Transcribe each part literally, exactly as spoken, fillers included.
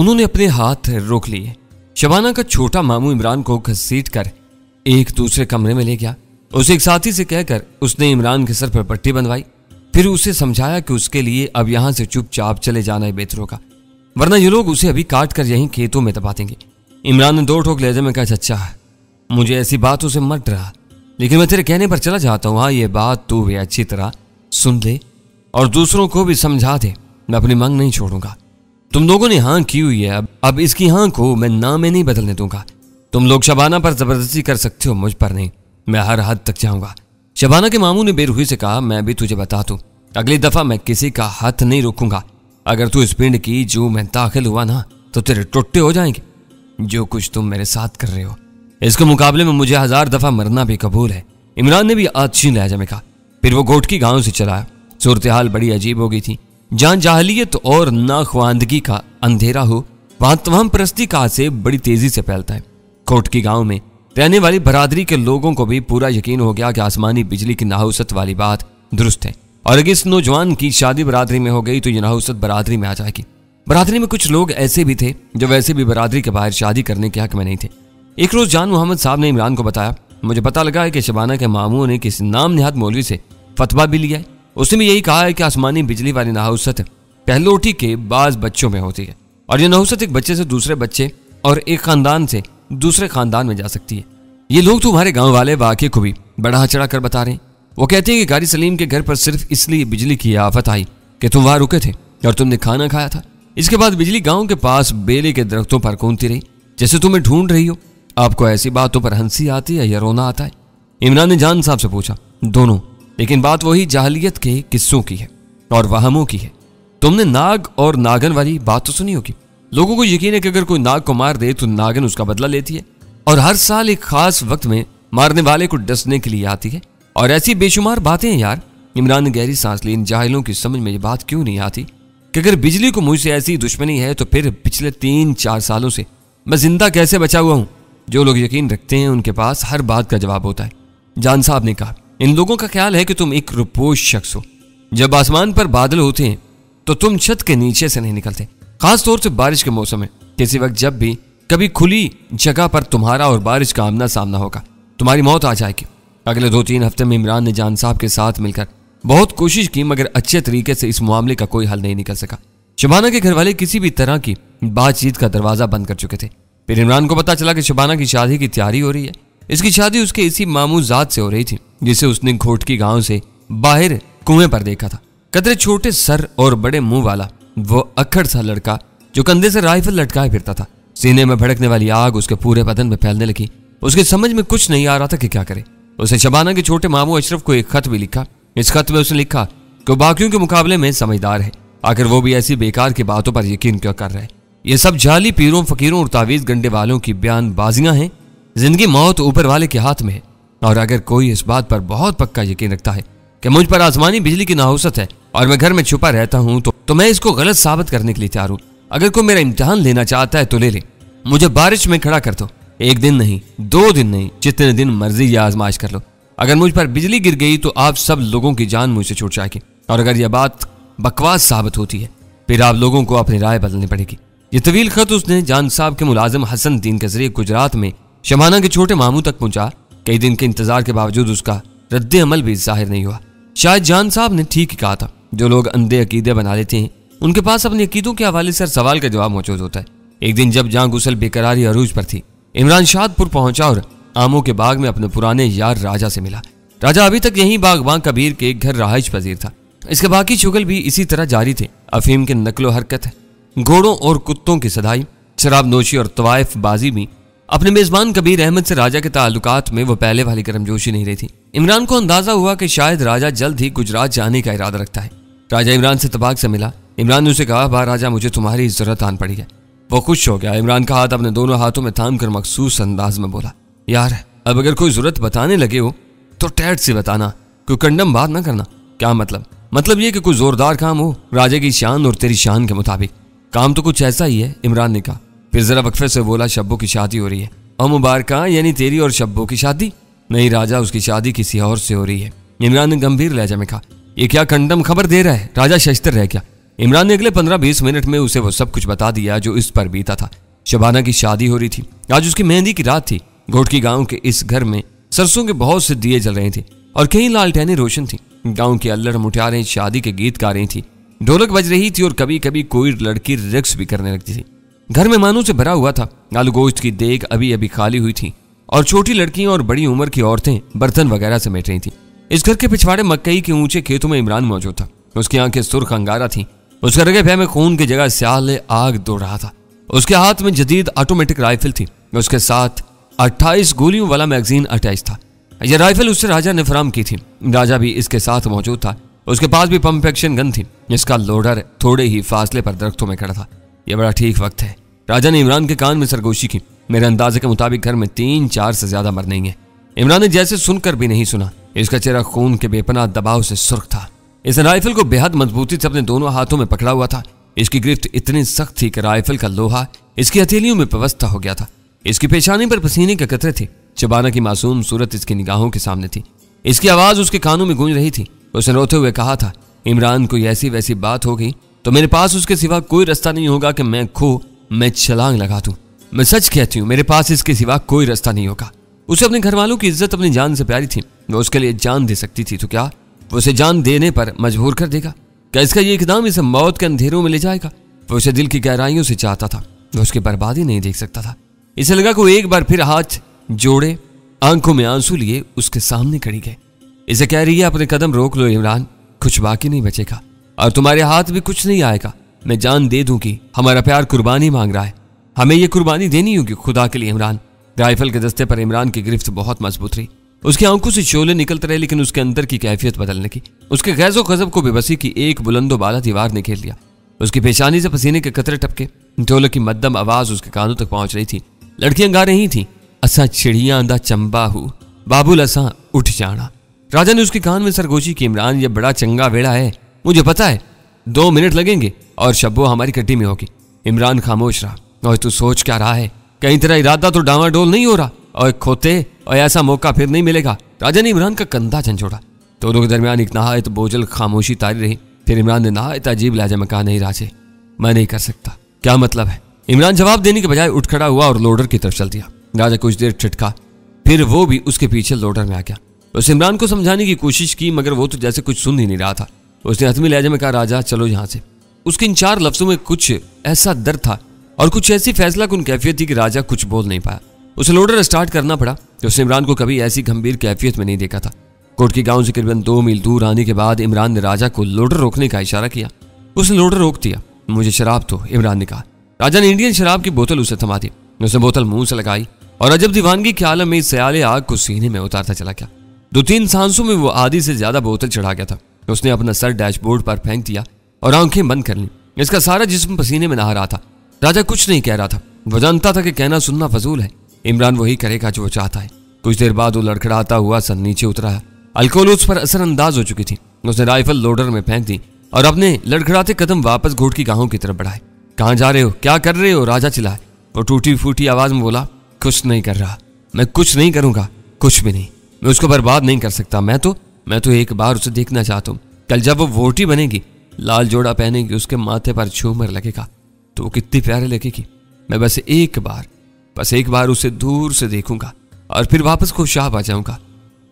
उन्होंने अपने हाथ रोक लिए। शबाना का छोटा मामू इमरान को घसीट कर एक दूसरे कमरे में ले गया। उसे एक साथी से कहकर उसने इमरान के सर पर पट्टी बंधवाई, फिर उसे समझाया कि उसके लिए अब यहाँ से चुपचाप चले जाना ही बेहतर होगा, वरना ये लोग उसे अभी काट कर यहीं खेतों में दबा देंगे। इमरान ने दो ठोक लहजे में कहा, अच्छा मुझे ऐसी बातों से मत डरा, लेकिन मैं तेरे कहने पर चला जाता हूँ। हाँ, ये बात तू भी अच्छी तरह सुन ले और दूसरों को भी समझा दे, मैं अपनी मांग नहीं छोड़ूंगा। तुम लोगों ने हाँ की हुई है, अब अब इसकी हाँ को मैं ना में नहीं बदलने दूंगा। तुम लोग शबाना पर जबरदस्ती कर सकते हो, मुझ पर नहीं। मैं हर हद तक जाऊंगा। शबाना के मामू ने बेरुखी से कहा, मैं भी तुझे बता दूं, अगली दफा मैं किसी का हाथ नहीं रोकूंगा। अगर तू इस पिंड की जो मैं दाखिल हुआ ना तो तेरे टुट्टे हो जाएंगे। जो कुछ तुम मेरे साथ कर रहे हो, इसके मुकाबले में मुझे हजार दफा मरना भी कबूल है। इमरान ने भी अच्छी लहजे में कहा। फिर वो घोटकी गांव से चला आया। सूरत हाल बड़ी अजीब हो गई थी। जहाँ जाहलियत और नाख्वांदगी का अंधेरा हो, वहां तमाम परस्ती का आसेब बड़ी तेजी से फैलता है। घोटकी गांव में रहने वाली बरादरी के लोगों को भी पूरा यकीन हो गया कि आसमानी बिजली की नाहूसत वाली बात दुरुस्त है, और अगर इस नौजवान की शादी बरादरी में हो गई तो ये नाहूसत बरादरी में आ जाएगी। बरादरी में कुछ लोग ऐसे भी थे जो वैसे भी बरादरी के बाहर शादी करने के हक में नहीं थे। एक रोज जान मोहम्मद साहब ने इमरान को बताया, मुझे पता लगा है कि शबाना के मामू ने किसी नाम नेहाद मौलवी से फतवा भी लिया है। उसने भी यही कहा है कि आसमानी बिजली वाली नाहूसत पहलोटी के बाज बच्चों में होती है, और यह नाहूसत एक बच्चे से दूसरे बच्चे और एक खानदान से दूसरे खानदान में जा सकती है। ये लोग तुम्हारे गांव वाले वाकई को भी बढ़ा चढ़ा कर बता रहे हैं। वो कहते हैं कि गारी सलीम के घर पर सिर्फ इसलिए बिजली की आफत आई कि तुम वहां रुके थे और तुमने खाना खाया था। इसके बाद बिजली गांव के पास बेले के दरख्तों पर कूदती रही जैसे तुम्हें ढूंढ रही हो। आपको ऐसी बातों पर हंसी आती है या रोना आता है? इमरान ने जान साहब से पूछा। दोनों, लेकिन बात वही जाहलियत के किस्सों की है और वहमों की है। तुमने नाग और नागन वाली बात तो सुनी होगी। लोगों को यकीन है कि अगर कोई नाग को मार दे तो नागन उसका बदला लेती है, और हर साल एक खास वक्त में मारने वाले को डसने के लिए आती है, और ऐसी बेशुमार बातें हैं यार। इमरान ने गहरी सांस ली। इन जाहिलों की समझ में ये बात क्यों नहीं आती कि अगर बिजली को मुझसे ऐसी दुश्मनी है तो फिर पिछले तीन चार सालों से मैं जिंदा कैसे बचा हुआ हूँ। जो लोग यकीन रखते हैं उनके पास हर बात का जवाब होता है। जान साहब ने कहा, इन लोगों का ख्याल है कि तुम एक रुपोष शख्स हो। जब आसमान पर बादल होते हैं तो तुम छत के नीचे से नहीं निकलते, खास तौर से बारिश के मौसम में। किसी वक्त जब भी कभी खुली जगह पर तुम्हारा और बारिश का आमना सामना होगा, तुम्हारी मौत आ जाएगी। अगले दो तीन हफ्ते में इमरान ने जान साहब के साथ मिलकर बहुत कोशिश की, मगर अच्छे तरीके से इस मामले का कोई हल नहीं निकल सका। शबाना के घरवाले किसी भी तरह की बातचीत का दरवाजा बंद कर चुके थे। फिर इमरान को पता चला कि शबाना की शादी की तैयारी हो रही है। इसकी शादी उसके इसी मामूजात से हो रही थी जिसे उसने घोटकी गाँव से बाहर कुएं पर देखा था। कतरे छोटे सर और बड़े मुँह वाला वो अक्खड़ सा लड़का जो कंधे से राइफल लटकाए फिरता था। सीने में भड़कने वाली आग उसके पूरे बदन में फैलने लगी। उसके समझ में कुछ नहीं आ रहा था कि क्या करे। उसे शबाना के छोटे मामू अशरफ को एक खत भी लिखा। इस खत में उसने लिखा कि बाकियों के मुकाबले में समझदार है, आखिर वो भी ऐसी बेकार की बातों पर यकीन क्यों कर रहे हैं। ये सब जाली पीरों, फकीरों और तावीज गंडे वालों की बयानबाजियां हैं। जिंदगी मौत ऊपर वाले के हाथ में है, और अगर कोई इस बात पर बहुत पक्का यकीन रखता है कि मुझ पर आसमानी बिजली की नाहूसत है और मैं घर में छुपा रहता हूँ तो तो मैं इसको गलत साबित करने के लिए तैयार हूँ। अगर कोई मेरा इम्तिहान लेना चाहता है तो ले ले, मुझे बारिश में खड़ा कर दो। एक दिन नहीं, दो दिन नहीं, जितने दिन मर्जी ये आजमाइश कर लो। अगर मुझ पर बिजली गिर गई तो आप सब लोगों की जान मुझसे छूट जाएगी, और अगर यह बात बकवास साबित होती है फिर आप लोगों को अपनी राय बदलनी पड़ेगी। ये तवील खत उसने जान साहब के मुलाजिम हसन दीन के जरिए गुजरात में शबाना के छोटे मामू तक पहुँचा। कई दिन के इंतजार के बावजूद उसका रद्द अमल भी जाहिर नहीं हुआ। शायद जान साहब ने ठीक ही कहा था, जो लोग अंधे अकीदे बना लेते हैं उनके पास अपने अकीदों के हवाले से हर सवाल का जवाब मौजूद होता है। एक दिन जब जहाँ गुसल बेकरारी अरूज पर थी, इमरान शादपुर पहुंचा और आमों के बाग में अपने पुराने यार राजा से मिला। राजा अभी तक यहीं बागबान कबीर के घर रहाइश पजीर था। इसके बाकी शुगल भी इसी तरह जारी थे। अफीम के नकलो हरकत, घोड़ों और कुत्तों की सदाई, शराब नोशी और तवायफ बाजी भी। अपने मेजबान कबीर अहमद से राजा के ताल्लुकात में वो पहले वाली गर्मजोशी नहीं रही थी। इमरान को अंदाजा हुआ कि शायद राजा जल्द ही गुजरात जाने का इरादा रखता है। राजा इमरान से तबाक से मिला। इमरान ने उसे कहा, वाह राजा, मुझे तुम्हारी जरूरत आन पड़ी है। वो खुश हो गया। इमरान का हाथ अपने दोनों हाथों में थाम कर मखसूस अंदाज में बोला, यार अब अगर कोई जरूरत बताने लगे हो तो टैट से बताना, कोई कंडम बात ना करना। क्या मतलब? मतलब ये कि कोई जोरदार काम हो, राजा की शान और तेरी शान के मुताबिक। काम तो कुछ ऐसा ही है, इमरान ने कहा। फिर जरा वक्फे से बोला, शब्बू की शादी हो रही है। और मुबारका, यानी तेरी और शब्बू की शादी? नहीं राजा, उसकी शादी किसी और से हो रही है। इमरान ने गंभीर लहजे में कहा। ये क्या कंडम खबर दे रहा है? राजा शशतर रह गया। इमरान ने अगले पंद्रह बीस मिनट में उसे वो सब कुछ बता दिया जो इस पर बीता था। शबाना की शादी हो रही थी, आज उसकी मेहंदी की रात थी। घोटकी गांव के इस घर में सरसों के बहुत से दिए जल रहे थे और कई लालटेनें रोशन थी। गांव की अल्लड़ मुठियारें शादी के गीत गा रही थी, ढोलक बज रही थी और कभी कभी कोई लड़की रिक्स भी करने लगती थी। घर मेहमानों से भरा हुआ था। आलू गोश्त की देग अभी अभी खाली हुई थी और छोटी लड़कियां और बड़ी उम्र की औरतें बर्तन वगैरह समेट रही थी। इस घर के पिछवाड़े मकई के ऊंचे खेतों में इमरान मौजूद था। उसकी आंखें सुर्ख अंगारा थी, उसके रगे भय में खून की जगह स्याह आग दौड़ रहा था। उसके हाथ में जदीद ऑटोमेटिक राइफल थी, उसके साथ अट्ठाईस गोलियों वाला मैगजीन अटैच था। यह राइफल उससे राजा ने फराम की थी। राजा भी इसके साथ मौजूद था, उसके पास भी पंप एक्शन गन थी। इसका लोडर थोड़े ही फासले पर दरख्तों में खड़ा था। यह बड़ा ठीक वक्त है, राजा ने इमरान के कान में सरगोशी की। मेरे अंदाजे के मुताबिक घर में तीन चार से ज्यादा मर नहीं है। इमरान ने जैसे सुनकर भी नहीं सुना। इसका चेहरा खून के बेपनाह दबाव से सुर्ख था। इस राइफल को बेहद मजबूती से अपने दोनों हाथों में पकड़ा हुआ था। इसकी गिरफ्त इतनी सख्त थी कि राइफल का लोहा इसकी हथेलियों में व्यवस्था हो गया था। इसकी पेशानी पर पसीने के कतरे थे। शबाना की मासूम सूरत इसकी निगाहों के सामने थी। इसकी आवाज उसके कानों में गूंज रही थी। उसने रोते हुए कहा था, इमरान कोई ऐसी वैसी बात हो गई तो मेरे पास उसके सिवा कोई रास्ता नहीं होगा कि मैं खो मैं छलांग लगा दूं। मैं सच कहती हूँ, मेरे पास इसके सिवा कोई रास्ता नहीं होगा। उसे अपने घर वालों की इज्जत अपनी जान से प्यारी थी। वो उसके लिए जान दे सकती थी, तो क्या उसे जान देने पर मजबूर कर देगा? क्या इसका ये इकदाम इसे मौत के अंधेरों में ले जाएगा? वो उसे दिल की गहराइयों से चाहता था, वो उसकी बर्बादी नहीं देख सकता था। इसे लगा कि वो एक बार फिर हाथ जोड़े, आंखों में आंसू लिए उसके सामने खड़ी गए। इसे कह रही है, अपने कदम रोक लो इमरान, कुछ बाकी नहीं बचेगा और तुम्हारे हाथ भी कुछ नहीं आएगा। मैं जान दे दूंगी, हमारा प्यार कुर्बानी मांग रहा है, हमें यह कुर्बानी देनी होगी खुदा के लिए इमरान। राइफल के दस्ते पर इमरान की गिरफ्त बहुत मजबूत रही। उसकी आंखों से शोले निकलते रहे, लेकिन उसके अंदर की कैफियत बदलने की, उसके गैजो गजब को बेबसी की एक बुलंदो बाला दीवार ने घेर लिया। उसकी पेशानी से पसीने के कतरे टपके। ढोलक की मध्यम आवाज उसके कानों तक पहुंच रही थी। लड़कियां गा रही थी, असा चिड़िया दा चंबा हूँ बाबुल असा उठ जाना। राजा ने उसके कान में सरगोशी की, इमरान यह बड़ा चंगा वेड़ा है, मुझे पता है दो मिनट लगेंगे और शब्बो हमारी कट्टी में होगी। इमरान खामोश रहा। और तू सोच क्या रहा है? कहीं तेरा इरादा तो डावाडोल नहीं हो रहा? और खोते, और ऐसा मौका फिर नहीं मिलेगा। राजा ने इमरान का कंधा झंझोड़ा। दोनों के दरमियान एक नहायत बोझल खामोशी तारी रही। फिर इमरान ने नहायत अजीब लहजे में कहा, नहीं राजे, मैं नहीं कर सकता। क्या मतलब है? इमरान जवाब देने के बजाय उठ खड़ा हुआ और लोडर की तरफ चल दिया। राजा कुछ देर ठिठका, फिर वो भी उसके पीछे लोडर में आ गया। उस इमरान को समझाने की कोशिश की, मगर वो तो जैसे कुछ सुन ही नहीं रहा था। उसने हतमी लहजे में कहा, राजा चलो यहाँ से। उसके इन चार लफ्जों में कुछ ऐसा दर्द था और कुछ ऐसी फैसलाकुन कैफियत थी कि राजा कुछ बोल नहीं पाया। उसे लोडर स्टार्ट करना पड़ा। उसने इमरान को कभी ऐसी गंभीर कैफियत में नहीं देखा था। घोटकी गांव से करीबन दो मील दूर आने के बाद इमरान ने राजा को लोडर रोकने का इशारा किया। उसने लोडर रोक दिया। मुझे शराब दो, इमरान ने कहा। राजा ने इंडियन शराब की बोतल उसे थमा दी। उसने बोतल मुंह से लगाई और अजब दीवानगी के आलम में इस सयाले आग को सीने में उतारता चला गया। दो तीन सांसों में वो आधी से ज्यादा बोतल चढ़ा गया था। उसने अपना सर डैशबोर्ड पर फेंक दिया और आंखें बंद कर ली। इसका सारा जिस्म पसीने में नहा रहा था। राजा कुछ नहीं कह रहा था। वो जानता था कि कहना सुनना फजूल है। इमरान वही करेगा जो वो चाहता है। कुछ देर बाद वो लड़खड़ाता हुआ सन नीचे उतरा। अल्कोहल उस पर असरअंदाज हो चुकी थी। उसने राइफल लोडर में फेंक दी और अपने लड़खड़ाते कदम वापस घोटकी गांव की तरफ बढ़ाए। कहाँ जा रहे हो, क्या कर रहे हो, राजा चिल्लाए। वो टूटी फूटी आवाज में बोला, कुछ नहीं कर रहा, मैं कुछ नहीं करूँगा, कुछ भी नहीं। मैं उसको बर्बाद नहीं कर सकता। मैं तो मैं तो एक बार उसे देखना चाहता हूँ। कल जब वो वोटी बनेगी, लाल जोड़ा पहनेगी, उसके माथे पर झूमर लगेगा, तो वो कितनी प्यारे लगेगी। मैं बस एक बार बस एक बार उसे दूर से देखूंगा और फिर वापस खुशाब आ जाऊंगा,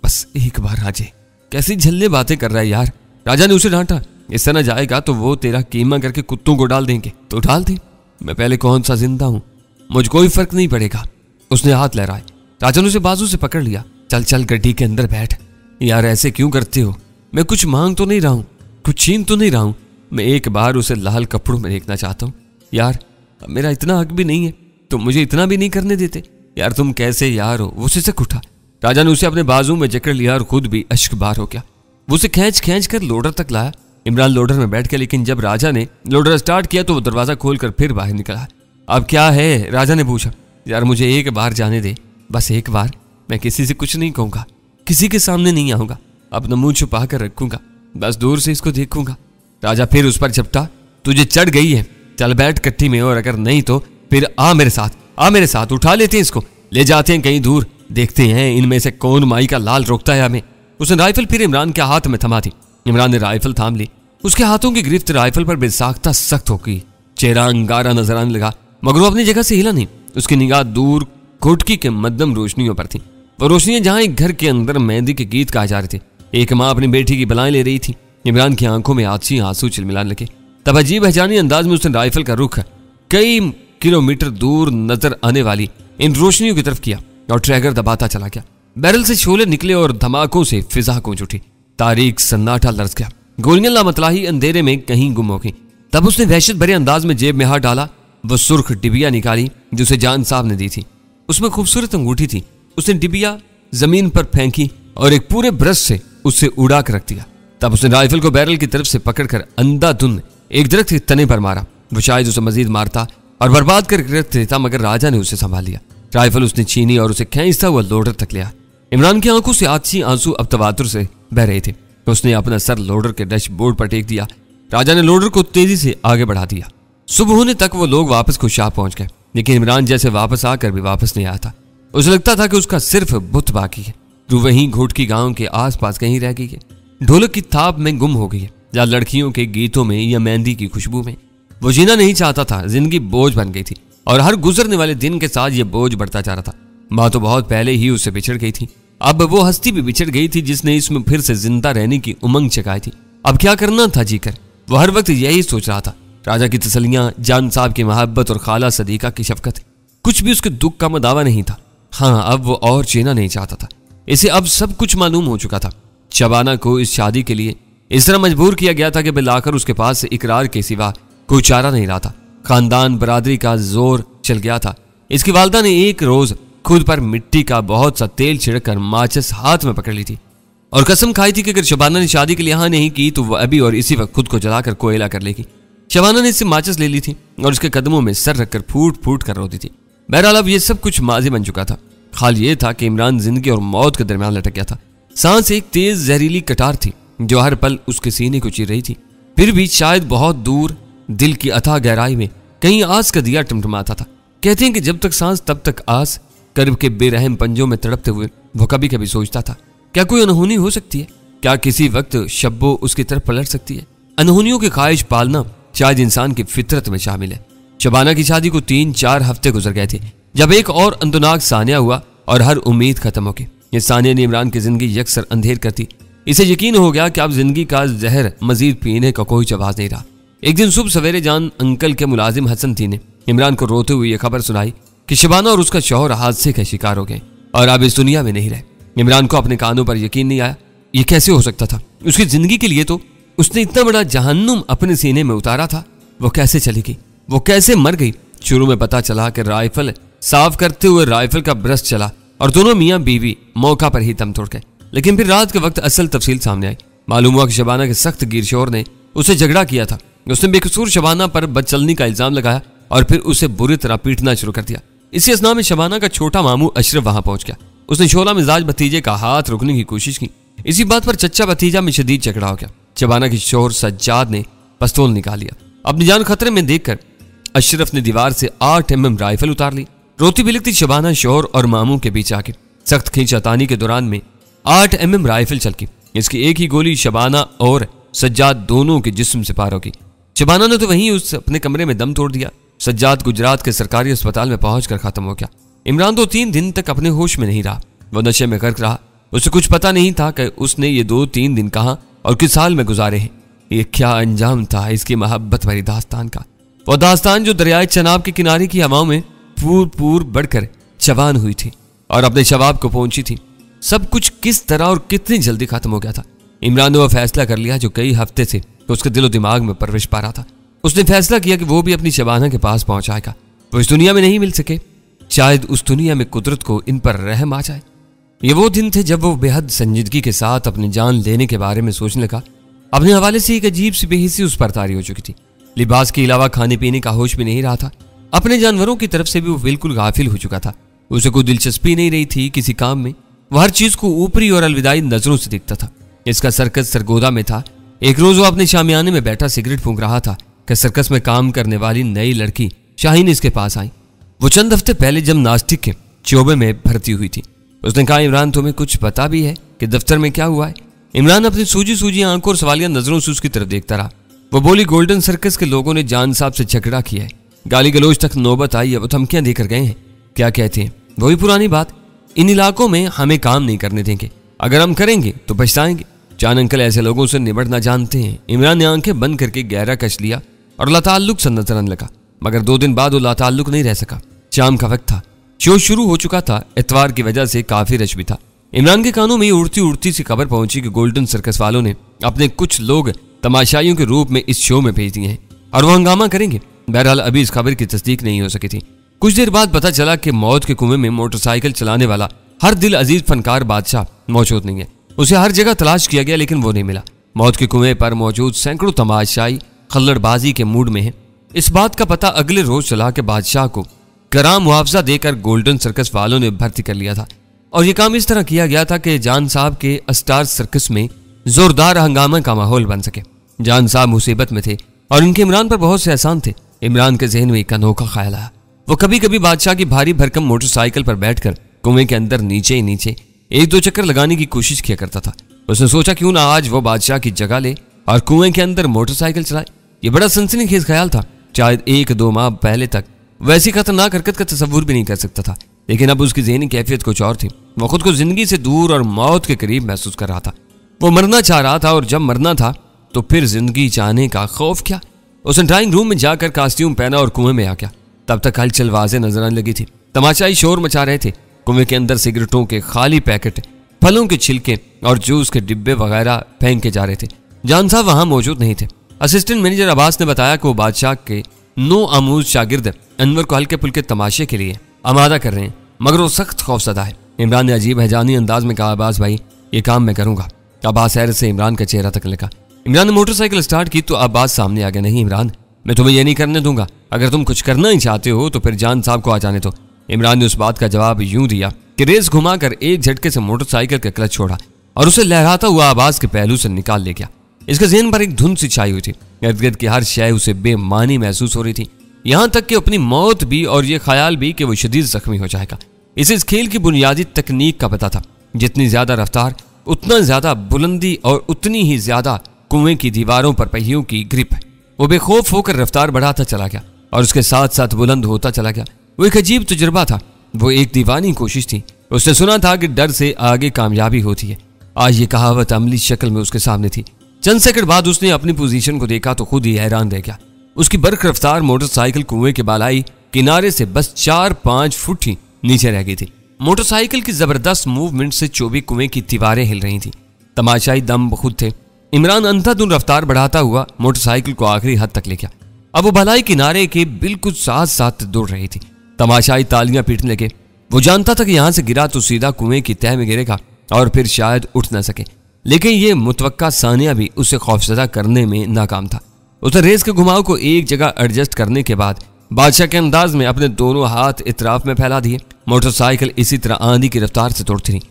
बस एक बार। राजे कैसी झल्ले बातें कर रहा है यार, राजा ने उसे डांटा। इस तरह जाएगा तो वो तेरा कीमा करके कुत्तों को डाल देंगे, तो डाल दे। मैं पहले कौन सा जिंदा हूँ, मुझे कोई फर्क नहीं पड़ेगा। उसने हाथ लहराए। राजा ने उसे बाजू से पकड़ लिया। चल चल गड्डी के अंदर बैठ। यार ऐसे क्यों करते हो? मैं कुछ मांग तो नहीं रहा हूँ, कुछ छीन तो नहीं रहा हूँ। मैं एक बार उसे लाल कपड़ों में देखना चाहता हूँ। यार मेरा इतना हक भी नहीं है, तुम मुझे इतना भी नहीं करने देते यार, तुम कैसे यार हो। वो सिसक उठा। राजा ने उसे अपने बाजू में जकड़ लिया और खुद भी अश्कबार हो गया। वो उसे खींच खींच कर लोडर तक लाया। इमरान लोडर में बैठ गया, लेकिन जब राजा ने लोडर स्टार्ट किया तो वो दरवाज़ा खोलकर फिर बाहर निकला। अब क्या है, राजा ने पूछा। यार मुझे एक बार जाने दे, बस एक बार। मैं किसी से कुछ नहीं कहूँगा, किसी के सामने नहीं आऊंगा, अपना मुंह छुपा कर रखूंगा, बस दूर से इसको देखूंगा। राजा फिर उस पर झपटा। तुझे चढ़ गई है, चल बैठ कट्टी में, और अगर नहीं तो फिर आ मेरे साथ, आ मेरे साथ। उठा लेते हैं इसको, ले जाते हैं कहीं दूर, देखते हैं इनमें से कौन माई का लाल रोकता है हमें। उसने राइफल फिर इमरान के हाथ में थमा दी। इमरान ने राइफल थाम ली। उसके हाथों की गिरफ्त राइफल पर बेसाख्ता सख्त होगी, चेहरा अंगारा नजर आने लगा, मगर वो अपनी जगह से हिला नहीं। उसकी निगाह दूर घोटकी के मध्यम रोशनियों पर थी, वो रोशनियां जहां एक घर के अंदर मेहंदी के गीत गाए जा रहे थे। एक माँ अपनी बेटी की बलाएं ले रही थी। इमरान की आंखों में आछी आंसू चिलमिलाने लगे। तब अजीब अनजानी अंदाज में उसने राइफल का रुख कई किलोमीटर दूर नजर आने वाली इन रोशनियों की तरफ किया और ट्रैगर दबाता चला गया। बैरल से शोले निकले और धमाकों से फिजा गूंज उठी। तारीख सन्नाटा लरस गया। गोलियां लामतलाही अंधेरे में कहीं गुम हो गई। तब उसने दहशत भरे अंदाज में जेब में हाथ डाला। वो सुर्ख डिबिया निकाली जिसे जान साहब ने दी थी। उसमें खूबसूरत अंगूठी थी। उसने डिबिया जमीन पर फेंकी और एक पूरे ब्रश से उससे उड़ा कर रख दिया। तब उसने राइफल को बैरल की तरफ से पकड़कर अंधाधुंध एक दरख्त के तने पर मारा। वो शायद उसे मजीद मारता और बर्बाद कर रख देता, मगर राजा ने उसे संभाल लिया। राइफल उसने छीनी और उसे खींचता हुआ लोडर तक लिया। इमरान की आंखों से आछी आंसू अब तवातुर से बह रहे थे। उसने अपना सर लोडर के डैशबोर्ड पर टेक दिया। राजा ने लोडर को तेजी से आगे बढ़ा दिया। सुबह होने तक वो लोग वापस खुशाब पहुंच गए, लेकिन इमरान जैसे वापस आकर भी वापस नहीं आया था। उसे लगता था कि उसका सिर्फ बुत बाकी है, जो वहीं घोटकी गांव के आसपास कहीं रह गई है, ढोलक की थाप में गुम हो गई है, या लड़कियों के गीतों में या मेहंदी की खुशबू में। वो जीना नहीं चाहता था। जिंदगी बोझ बन गई थी और हर गुजरने वाले दिन के साथ ये बोझ बढ़ता जा रहा था। माँ तो बहुत पहले ही उससे बिछड़ गई थी। अब वो हस्ती भी बिछड़ गई थी जिसने इसमें फिर से जिंदा रहने की उमंग जगाई थी। अब क्या करना था जीकर? वो हर वक्त यही सोच रहा था। राजा की तसल्लियां, जान साहब की मोहब्बत और खाला सदीका की शफकत, कुछ भी उसके दुख का मदावा नहीं था। हाँ, अब वो और जीना नहीं चाहता था। इसे अब सब कुछ मालूम हो चुका था। शबाना को इस शादी के लिए इस तरह मजबूर किया गया था कि बिलाकर उसके पास से इकरार के सिवा कोई चारा नहीं रहा था। खानदान बरादरी का जोर चल गया था। इसकी वालदा ने एक रोज खुद पर मिट्टी का बहुत सा तेल छिड़क कर माचिस हाथ में पकड़ ली थी और कसम खाई थी कि अगर शबाना ने शादी के लिए हाँ नहीं की तो वह अभी और इसी वक्त खुद को जलाकर कोयला कर लेगी। शबाना ने इससे माचिस ले ली थी और उसके कदमों में सर रखकर फूट फूट कर रोती थी। बहरहाल अब यह सब कुछ माजी बन चुका था। हाल ये था कि इमरान जिंदगी और मौत के दरमियान लटक गया था। सांस एक तेज जहरीली कटार थी जो हर पल उसके सीने को चीर रही थी। फिर भी शायद बहुत दूर दिल की अथाह गहराई में कहीं आस का दिया टिमटिमाता था। कहते हैं कि जब तक सांस तब तक आस, कर्ब के बेरहम पंजों में तड़पते हुए वो कभी कभी सोचता था, क्या कोई अनहोनी हो सकती है? क्या किसी वक्त शब्बो उसकी तरफ पलट सकती है? अनहोनियों की ख्वाहिश पालना शायद इंसान की फितरत में शामिल है। शबाना की शादी को तीन चार हफ्ते गुजर गए थे जब एक और अंतनाक सानिया हुआ और हर उम्मीद खत्म हो गई। ये सानिया ने इमरान की जिंदगी यकसर अंधेर करती। इसे यकीन हो गया कि अब जिंदगी का जहर मजीद पीने का कोई जवाब नहीं रहा। एक दिन सुबह सवेरे जान अंकल के मुलाजिम हसन थी ने इमरान को रोते हुए यह खबर सुनाई कि शबाना और उसका शौहर हादसे का शिकार हो गए और अब इस दुनिया में नहीं रहे। इमरान को अपने कानों पर यकीन नहीं आया। ये कैसे हो सकता था? उसकी जिंदगी के लिए तो उसने इतना बड़ा जहन्नुम अपने सीने में उतारा था। वो कैसे चली गई? वो कैसे मर गई? शुरू में पता चला कि राइफल साफ करते हुए राइफल का ब्रश चला और दोनों मियाँ बीवी मौका पर ही दम तोड़ गए। लेकिन फिर रात के वक्त असल तफसील सामने आई। मालूम हुआ कि शबाना के सख्त गिर शौहर ने उससे झगड़ा किया था। उसने बेकसूर शबाना पर बदचलनी का इल्जाम लगाया और फिर उसे बुरी तरह पीटना शुरू कर दिया। इसी असना में शबाना का छोटा मामू अशरफ वहां पहुंच गया। उसने शोला मिजाज भतीजे का हाथ रोकने की कोशिश की। इसी बात पर चचा भतीजा में शदीद झगड़ा हो गया। शबाना के शोहर सज्जाद ने पिस्तौल निकाल लिया। अपनी जान खतरे में देखकर अशरफ ने दीवार से आठ एम एम राइफल उतार ली। रोती बिलकती शबाना शोहर और मामू के बीच आके सख्त खींचातानी के दौरान में आठ एम एम राइफल चलकी। इसकी एक ही गोली शबाना और सज्जाद दोनों के जिस्म से पार होगी। शबाना ने तो वहीं उस अपने कमरे में दम तोड़ दिया। सज्जाद गुजरात के सरकारी अस्पताल में पहुंचकर खत्म हो गया। इमरान दो तीन दिन तक अपने होश में नहीं रहा। वो नशे में गर्क रहा। उसे कुछ पता नहीं था कि उसने ये दो तीन दिन कहाँ और किस हाल में गुजारे हैं। ये क्या अंजाम था इसकी मोहब्बत भरी दास्तान का? वो दास्तान जो दरियाए चनाब के किनारे की हवाओं में पूर पूर बढ़कर जवान हुई थी और अपने शबाब को पहुंची थी। सब कुछ किस तरह और कितनी जल्दी खत्म हो गया था। इमरान ने वह फैसला कर लिया जो कई हफ्ते से उसके दिलो दिमाग में परवरिश पा रहा था। उसने फैसला किया कि वो भी अपनी शबाना के पास पहुंचाएगा। वो इस दुनिया में नहीं मिल सके, शायद उस दुनिया में कुदरत को इन पर रहम आ जाए। ये वो दिन थे जब वो बेहद संजीदगी के साथ अपनी जान लेने के बारे में सोचने लगा। अपने हवाले से एक अजीब सी बेहिसी उस पर तारी हो चुकी थी। लिबास के अलावा खाने पीने का होश भी नहीं रहा था। अपने जानवरों की तरफ से भी वो बिल्कुल गाफिल हो चुका था। उसे कोई दिलचस्पी नहीं रही थी किसी काम में। वह हर चीज को ऊपरी और अलविदाई नजरों से देखता था। इसका सर्कस सरगोधा में था। एक रोज वो अपने शामियाने में बैठा सिगरेट फूंक रहा था कि सर्कस में काम करने वाली नई लड़की शाहीन इसके पास आई। वो चंद हफ्ते पहले जिम्नास्टिक के शोबे में भर्ती हुई थी। उसने कहा, इमरान तुम्हें कुछ पता भी है कि दफ्तर में क्या हुआ है? इमरान अपनी सूजी सूजी आंखों और सवालिया नजरों से उसकी तरफ देखता रहा। वो बोली, गोल्डन सर्कस के लोगों ने जान साहब से झगड़ा किया है, गाली गलोच तक नौबत आई है, वो धमकियां देकर गए हैं। क्या कहते हैं? वही पुरानी बात, इन इलाकों में हमें काम नहीं करने देंगे, अगर हम करेंगे तो पछताएंगे। जान अंकल ऐसे लोगों से निबटना जानते हैं। इमरान ने आंखें बंद करके गहरा कश लिया और लाताल्लुक सा नजरन लगा, मगर दो दिन बाद वो लाताल्लुक नहीं रह सका। शाम का वक्त था, शो शुरू हो चुका था, इतवार की वजह से काफी रश भी था। इमरान के कानों में उड़ती उड़ती सी खबर पहुंची कि गोल्डन सर्कस वालों ने अपने कुछ लोग तमाशाइयों के रूप में इस शो में भेज दिए हैं और वो हंगामा करेंगे। बहरहाल अभी इस खबर की तस्दीक नहीं हो सकी थी। कुछ देर बाद पता चला कि मौत के कुएं में मोटरसाइकिल चलाने वाला हर दिल अजीज फनकार बादशाह मौजूद नहीं है। उसे हर जगह तलाश किया गया लेकिन वो नहीं मिला। मौत के कुएं पर मौजूद सैकड़ों तमाशाई खल्लड़बाजी के मूड में है। इस बात का पता अगले रोज चला कि बादशाह को कराम मुआवजा देकर गोल्डन सर्कस वालों ने भर्ती कर लिया था और ये काम इस तरह किया गया था कि जान साहब के स्टार सर्कस में जोरदार हंगामा का माहौल बन सके। जान साहब मुसीबत में थे और उनके इमरान पर बहुत से एहसान थे। इमरान के जहन में एक अनोखा ख्याल आया। वो कभी कभी बादशाह की भारी भरकम मोटरसाइकिल पर बैठकर कुएं के अंदर नीचे ही नीचे एक दो चक्कर लगाने की कोशिश किया करता था। उसने सोचा क्यों ना आज वो बादशाह की जगह ले और कुएं के अंदर मोटरसाइकिल चलाए। ये बड़ा सनसनीखेज ख्याल था। शायद एक दो माह पहले तक वैसी खतरनाक हरकत का तस्वुर भी नहीं कर सकता था, लेकिन अब उसकी जहनी कैफियत कुछ और थी। वो खुद को जिंदगी से दूर और मौत के करीब महसूस कर रहा था। वो मरना चाह रहा था और जब मरना था तो फिर जिंदगी चाहने का खौफ क्या। उसने ड्राइंग रूम में जाकर कास्ट्यूम पहना और कुएं में आ गया। तब तक हलचल वाज़े नजर आने लगी थी। तमाशाई शोर मचा रहे थे। कुएं के अंदर सिगरेटों के खाली पैकेट, फलों के छिलके और जूस के डिब्बे वगैरह फेंके जा रहे थे। जान साहब वहाँ मौजूद नहीं थे। असिस्टेंट मैनेजर अब्बास ने बताया कि वो बादशाह के नो आमूज शागिर्द अनवर को हल्के पुल्के तमाशे के लिए आमादा कर रहे हैं, मगर वो सख्त खौफसदा है। इमरान ने अजीब हैजानी अंदाज में कहा, अब्बास भाई ये काम मैं करूँगा। अब्बास हैरत से इमरान का चेहरा तकने लगा। इमरान ने मोटरसाइकिल स्टार्ट की तो अब्बास सामने आ गया। नहीं इमरान, मैं तुम्हें यह नहीं करने दूंगा। अगर तुम कुछ करना ही चाहते हो तो फिर जान साहब को आ जाने दो। इमरान ने उस बात का जवाब यूं दिया कि रेस घुमाकर एक झटके से मोटरसाइकिल का क्लच छोड़ा और उसे लहराता हुआ अब्बास के पहलू से निकाल ले गया। इसके जहन पर एक धुन सी छाई हुई थी। इर्द गिर्द की हर शय उसे बेमानी महसूस हो रही थी, यहाँ तक कि अपनी मौत भी और ये ख्याल भी कि वो शदीद जख्मी हो जाएगा। इसे इस खेल की बुनियादी तकनीक का पता था, जितनी ज्यादा रफ्तार उतना ज्यादा बुलंदी और उतनी ही ज्यादा कुएं की दीवारों पर पहियों की ग्रिप। वो बेखौफ होकर रफ्तार बढ़ाता चला गया और उसके साथ साथ बुलंद होता चला गया। वो एक अजीब तजुर्बा था, वो एक दीवानी कोशिश थी। उसने सुना था कि डर से आगे कामयाबी होती है। आज ये कहावत अमली शक्ल में उसके सामने थी। चंद सेकंड बाद उसने अपनी पोजीशन को देखा तो खुद ही हैरान रह गया। उसकी बर्क रफ्तार मोटरसाइकिल कुएं के बालाई किनारे से बस चार पांच फुट ही नीचे रह गई थी। मोटरसाइकिल की जबरदस्त मूवमेंट से चौबी कुएं की दीवारें हिल रही थी। तमाशाई दम बखुद थे। इमरान अंधाधुन रफ्तार बढ़ाता हुआ मोटरसाइकिल को आखिरी हद तक ले गया। अब वो भलाई किनारे के बिल्कुल साथ साथ दौड़ रही थी। तमाशाई तालियां पीटने लगे। वो जानता था कि यहाँ से गिरा तो सीधा कुएं की तह में गिरेगा और फिर शायद उठ ना सके, लेकिन ये मुतवक्का सानिया भी उसे खौफजदा करने में नाकाम था। उसने रेस के घुमाव को एक जगह एडजस्ट करने के बाद बादशाह के अंदाज में अपने दोनों हाथ इतराफ में फैला दिए। मोटरसाइकिल इसी तरह आंधी की रफ्तार से दौड़ती रही।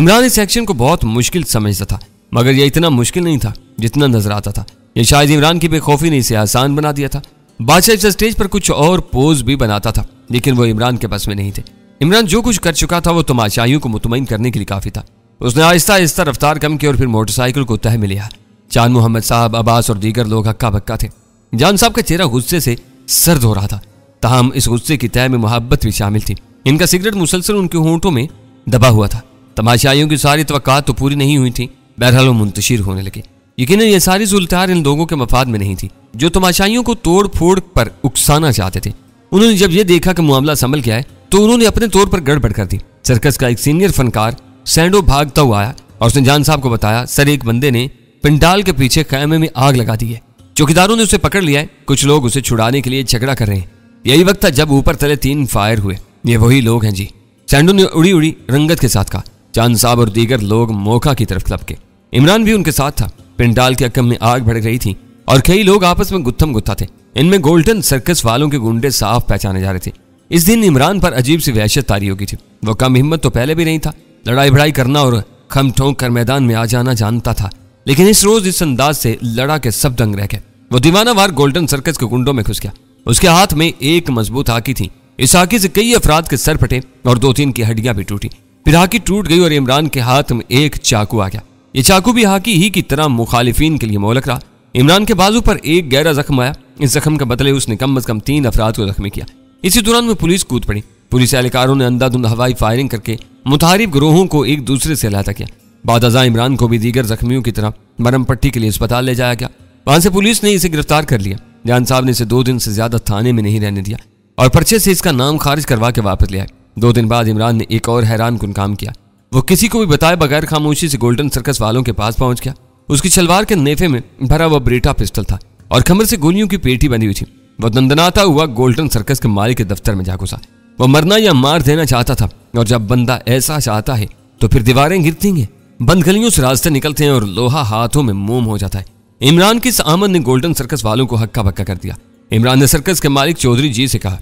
इमरान इस एक्शन को बहुत मुश्किल समझता था, मगर यह इतना मुश्किल नहीं था जितना नजर आता था। यह शायद इमरान की बेखौफी ने इसे आसान बना दिया था। बादशाह स्टेज पर कुछ और पोज भी बनाता था, लेकिन वो इमरान के बस में नहीं थे। इमरान जो कुछ कर चुका था वो तमाशाइयों को मुतमईन करने के लिए काफी था। उसने आहिस्ता आहिस्ता रफ्तार कम की और फिर मोटरसाइकिल को तह में लिया। जान मोहम्मद साहब, अब्बास और दीगर लोग हक्का बक्का थे। जान साहब का चेहरा गुस्से से सर्द हो रहा था, तहम इस गुस्से की तह में मोहब्बत भी शामिल थी। इनका सिगरेट मुसलसल उनके होंठों में दबा हुआ था। तमाशाइयों की सारी तवक्कात तो पूरी नहीं हुई थी, बहरहाल वो मुंतशिर होने लगे। यकीनन ये सारी जुल्तार इन लोगों के मफाद में नहीं थी जो तमाशाइयों को तोड़ फोड़ पर उकसाना चाहते थे। उन्होंने जब ये देखा कि मामला संभल गया है तो उन्होंने अपने तौर पर गड़बड़ कर दी। सर्कस का एक सीनियर फनकार सैंडो भागता हुआ आया और उसने जान साहब को बताया, सर एक बंदे ने पंडाल के पीछे खैमे में आग लगा दी है। चौकीदारों ने उसे पकड़ लिया है, कुछ लोग उसे छुड़ाने के लिए झगड़ा कर रहे हैं। यही वक्त था जब ऊपर तले तीन फायर हुए। ये वही लोग हैं जी, सैंडो ने उड़ी उड़ी रंगत के साथ कहा। जान साहब और दीगर लोग मौका की तरफ लपके। इमरान भी उनके साथ था। पंडाल के अकम में आग भड़क रही थी और कई लोग आपस में गुत्थम गुत्था थे। इनमें गोल्डन सर्कस वालों के गुंडे साफ पहचाने जा रहे थे। इस दिन इमरान पर अजीब सी वहशत तारी हो गई थी। वो कम हिम्मत तो पहले भी नहीं था, लड़ाई भड़ाई करना और खम ठोंक कर मैदान में आ जाना जानता था, लेकिन इस रोज इस अंदाज से लड़ा के सब दंग रह गए। वो दीवानावार गोल्डन सर्कस के गुंडों में घुस गया। उसके हाथ में एक मजबूत हाकी थी। इस हाकी से कई अफराद के सर फटे और दो तीन की हड्डियां भी टूटी। फिर हाकी टूट गई और इमरान के हाथ में एक चाकू आ गया। ये चाकू भी हाकी ही की तरह मुखालिफिन के लिए मोहलक रहा। इमरान के बाजू पर एक गहरा जख्म आया। इस जख्म के बदले उसने कम अज कम तीन अफराद को जख्मी किया। इसी दौरान वह पुलिस कूद पड़ी। पुलिस एहलकारों ने अंधाधुंध हवाई फायरिंग करके मुतहारिब गिरोहों को एक दूसरे से अलहदा किया। बाद अज़ा इमरान को भी दीगर जख्मियों की तरह मरम पट्टी के लिए अस्पताल ले जाया गया। वहां से पुलिस ने इसे गिरफ्तार कर लिया। जान साहब ने इसे दो दिन से ज्यादा थाने में नहीं रहने दिया और पर्चे से इसका नाम खारिज करवा के वापस ले आए। दो दिन बाद इमरान ने एक और हैरान कुन काम किया। वो किसी को भी बताए बगैर खामोशी से गोल्डन सर्कस वालों के पास पहुंच गया। उसकी शलवार के नेफे में भरा हुआ ब्रेटा पिस्टल था और कमर से गोलियों की पेटी बंधी हुई थी। वह दंदनाता हुआ गोल्डन सर्कस के मालिक के दफ्तर में जा घुसा। वह मरना या मार देना चाहता था, और जब बंदा ऐसा चाहता है तो फिर दीवारें गिरती हैं, बंद गलियों से रास्ते निकलते हैं और लोहा हाथों में मोम हो जाता है। इमरान की इस आमद ने गोल्डन सर्कस वालों को हक्का बक्का कर दिया। इमरान ने सर्कस के मालिक चौधरी जी से कहा,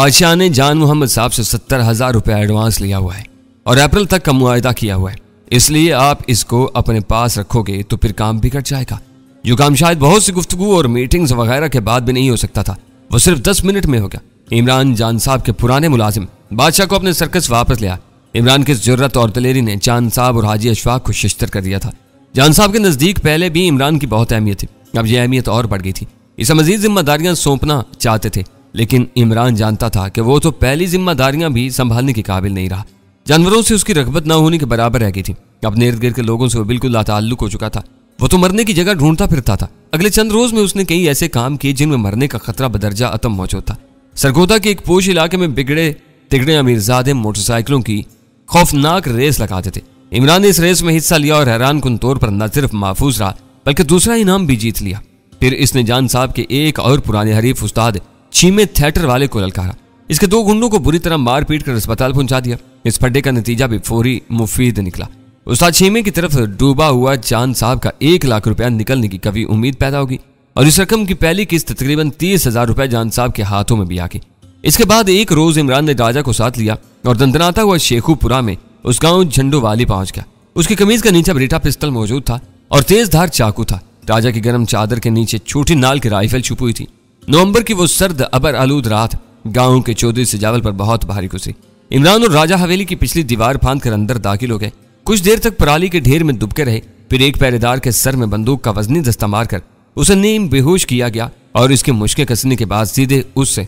बादशाह ने जान मोहम्मद साहब से सत्तर हजार रुपया एडवांस लिया हुआ है और अप्रैल तक का मुआहदा किया हुआ है, इसलिए आप इसको अपने पास रखोगे तो फिर काम बिगड़ जाएगा। जो काम शायद बहुत सी गुफ्तगू और मीटिंग्स वगैरह के बाद भी नहीं हो सकता था, वो सिर्फ दस मिनट में हो गया। इमरान जान साहब के पुराने मुलाजिम बादशाह को अपने सर्कस वापस ले आया। इमरान की जुर्रत और दलेरी ने जान साहब और हाजी अशफाक को शस्तर कर दिया था। जान साहब के नज़दीक पहले भी इमरान की बहुत अहमियत थी, अब यह अहमियत और बढ़ गई थी। इसे मज़ीद जिम्मेदारियां सौंपना चाहते थे, लेकिन इमरान जानता था कि वो तो पहली जिम्मेदारियां भी संभालने के काबिल नहीं रहा। जानवरों से उसकी रगबत न होने के बराबर रह गई थी। अपने इर्द गिर्द के लोगों से वो बिल्कुल लाताल्लुक हो चुका था। वो तो मरने की जगह ढूंढता फिरता था। अगले चंद रोज में उसने कई ऐसे काम किए जिनमें मरने का खतरा बदरजा अतम मौजूद था। सरगोधा के एक पोश इलाके में बिगड़े तिगड़े अमीरजादे मोटरसाइकिलों की खौफनाक रेस लगाते थे। इमरान ने इस रेस में हिस्सा लिया और हैरान कुन तौर पर न सिर्फ महफूज रहा बल्कि दूसरा इनाम भी जीत लिया। फिर इसने जान साहब के एक और पुराने हरीफ उस्ताद चीमे थिएटर वाले को ललकारा। इसके दो गुंडों को बुरी तरह मार पीट कर अस्पताल पहुंचा दिया। इस फड्डे का नतीजा भी फौरी मुफीद निकला। उस्ताद चीमे की तरफ डूबा हुआ जान साहब का एक लाख रुपया निकलने की कभी उम्मीद पैदा होगी और इस रकम की पहली किस्त तकरीबन तीस हजार रुपया जान साहब के हाथों में भी आ गई। इसके बाद एक रोज इमरान ने राजा को साथ लिया और दंदनाता हुआ शेखुपुरा में उस गाँव झंडोवाली पहुंच गया। उसकी कमीज का नीचे ब्रेटा पिस्टल मौजूद था और तेज धार चाकू था। राजा की गर्म चादर के नीचे छोटी नाल की राइफल छुपी हुई थी। नवंबर की वो सर्द अबर आलूद रात गांव के चौधरी सजावल पर बहुत भारी गुजरी। इमरान और राजा हवेली की पिछली दीवार फांद कर अंदर दाखिल हो गए। कुछ देर तक पराली के ढेर में दुबके रहे। फिर एक पहरेदार के सर में बंदूक का वजनी दस्ता मारकर उसे नीम बेहोश किया गया और इसके मुश्किल कसने के बाद सीधे उससे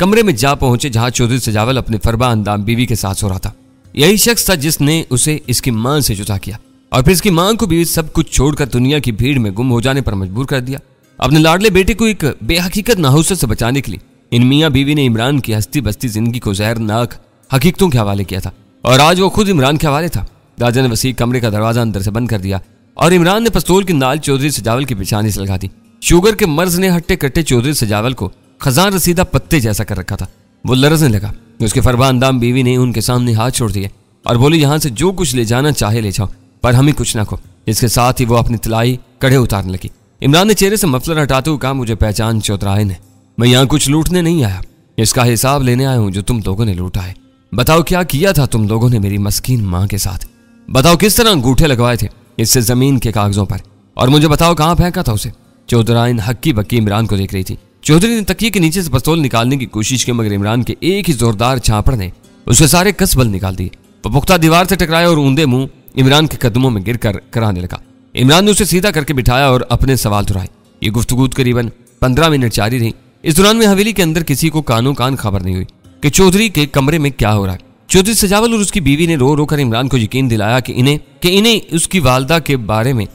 कमरे में जा पहुंचे जहां चौधरी सजावल अपने फरबा अंदाम बीवी के साथ सो रहा था। यही शख्स था जिसने उसे इसकी मां से जुदा किया और फिर इसकी मां को भी सब कुछ छोड़कर दुनिया की भीड़ में गुम हो जाने पर मजबूर कर दिया। अपने लाडले बेटे को एक बेहकीकत नाहूसत से बचाने के लिए इन मियाँ बीवी ने इमरान की हस्ती बस्ती जिंदगी को जहरनाक हकीकतों के हवाले किया था और आज वो खुद इमरान के हवाले था। राजा ने वसीक कमरे का दरवाजा अंदर से बंद कर दिया और इमरान ने पिस्तौल की नाल चौधरी सजावल की बिछाने से लगा दी। शुगर के मर्ज ने हट्टे कट्टे चौधरी सजावल को खजान रसीदा पत्ते जैसा कर रखा था। वो लरजने लगा। उसके फरबा अंदाम बीवी ने उनके सामने हाथ छोड़ दिए और बोली, यहाँ से जो कुछ ले जाना चाहे ले जाओ, पर हमें कुछ ना खो। इसके साथ ही वो अपनी तलाई कड़े उतारने लगी। इमरान ने चेहरे से मफलर हटाते हुए कहा, मुझे पहचान चौधराय ने, मैं यहाँ कुछ लूटने नहीं आया, इसका हिसाब लेने आया हूँ जो तुम लोगों ने लूटा है। बताओ क्या किया था तुम लोगों ने मेरी मस्कीन माँ के साथ? बताओ किस तरह अंगूठे लगवाए थे इससे ज़मीन के कागज़ों पर, और मुझे बताओ कहाँ फेंका था उसे? चौधराइन हक्की बक्की इमरान को देख रही थी। चौधरी ने तकिए के नीचे से पिस्तौल निकालने की कोशिश की, मगर इमरान के एक ही जोरदार छापड़ ने उसके सारे कसबल निकाल दिए। वह पुख्ता दीवार से टकराया और ऊंधे मुँह इमरान के कदमों में गिर कर कराने लगा। इमरान ने उसे सीधा करके बिठाया और अपने सवाल दोहराए। ये गुफ्तगू करीबन पंद्रह मिनट जारी रही। इस दौरान में हवेली के अंदर किसी को कानों कान खबर नहीं हुई कि चौधरी के कमरे में क्या हो रहा है। चौधरी सजावल और उसकी बीवी ने रो रो कर इमरान को यकीन दिलाया कि इन्हें कि इन्हें उसकी वालदा के बारे में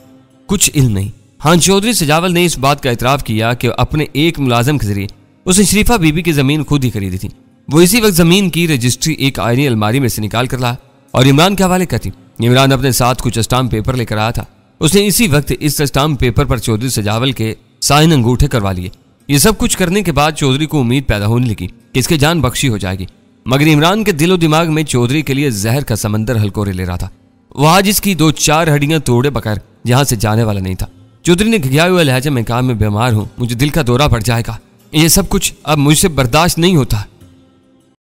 कुछ इल्म नहीं। हाँ, चौधरी सजावल ने इस बात का एतराफ़ किया कि अपने एक मुलाजम के जरिए उसने शरीफा बीबी की ज़मीन खुद ही खरीदी थी। वो इसी वक्त ज़मीन की रजिस्ट्री एक आयरनी अलमारी में से निकाल कर लाया और इमरान के हवाले करती। इमरान अपने साथ कुछ स्टाम्प पेपर लेकर आया था। उसने इसी वक्त इस स्टाम्प पेपर पर चौधरी सजावल के साइन अंगूठे करवा लिए। ये सब कुछ करने के बाद चौधरी को उम्मीद पैदा होने लगी कि इसके जान बख्शी हो जाएगी, मगर इमरान के दिलो दिमाग में चौधरी के लिए जहर का समंदर हलकोरे ले रहा था। वो आज इसकी दो चार हड्डियां तोड़े बगैर यहाँ से जाने वाला नहीं था। चौधरी ने घिघाए हुए लहजे में कहा, मैं बीमार हूँ, मुझे दिल का दौरा पड़ जाएगा, ये सब कुछ अब मुझसे बर्दाश्त नहीं होता।